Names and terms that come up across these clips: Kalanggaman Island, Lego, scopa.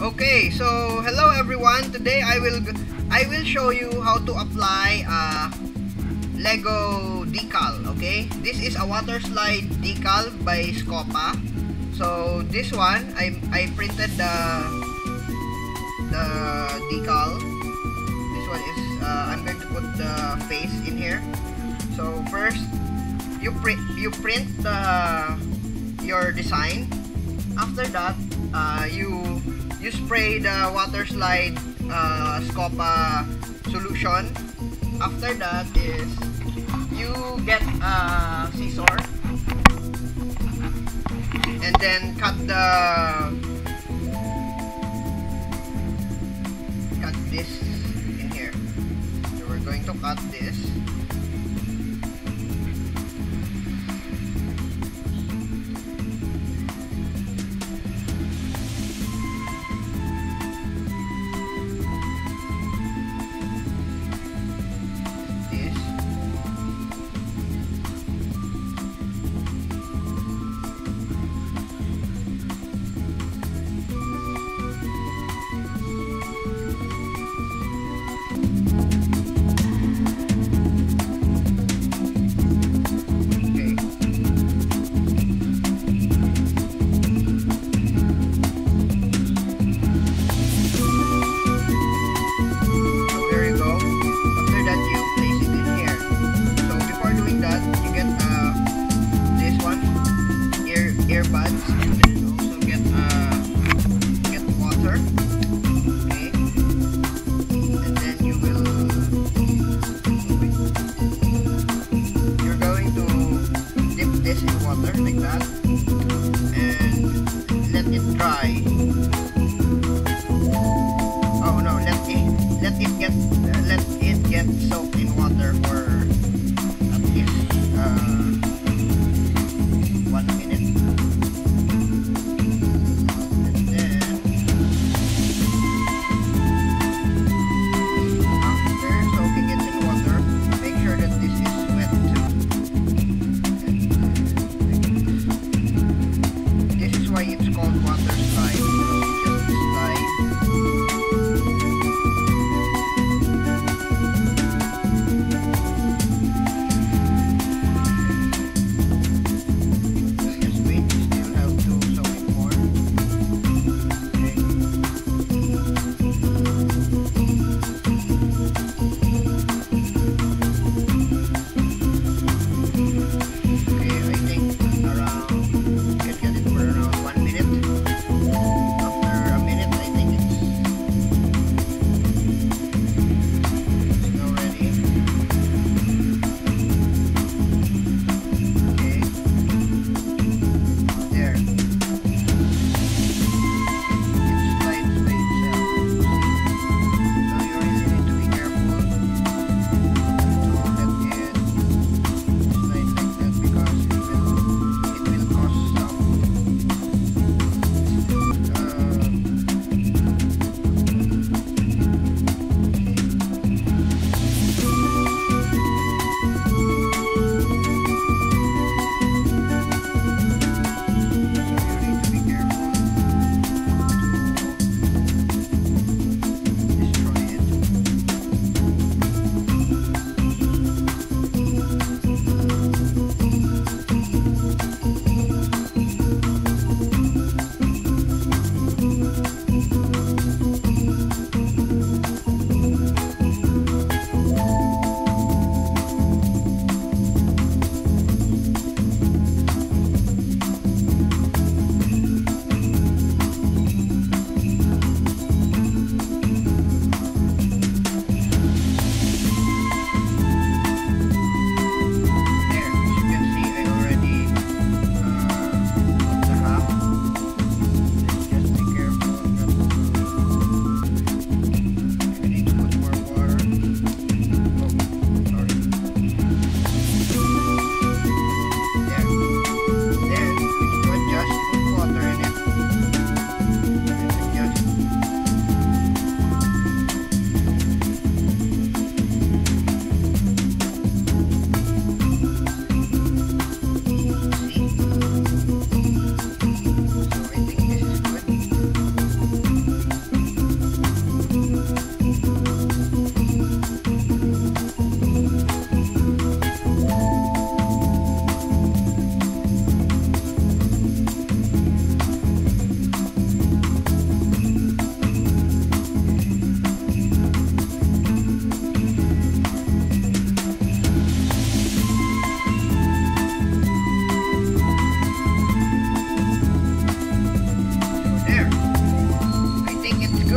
Okay, so hello everyone. Today I will show you how to apply Lego decal. Okay, this is a water slide decal by Scopa. So this one I printed the decal. This one is I'm going to put the face in here. So first you print your design. After that you spray the water slide Scopa solution. After that is you get a scissor and then cut this in here. So we're going to cut this.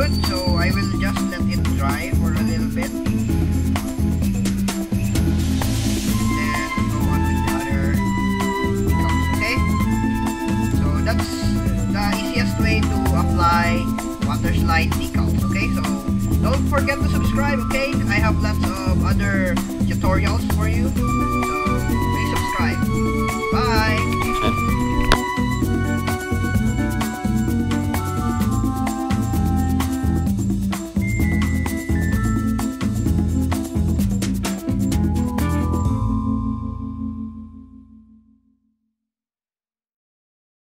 good, so I will just let it dry for a little bit. Then go on with the other cups, okay? So that's the easiest way to apply water slide decals, okay? So don't forget to subscribe, okay? I have lots of other tutorials for you, so please subscribe. Bye!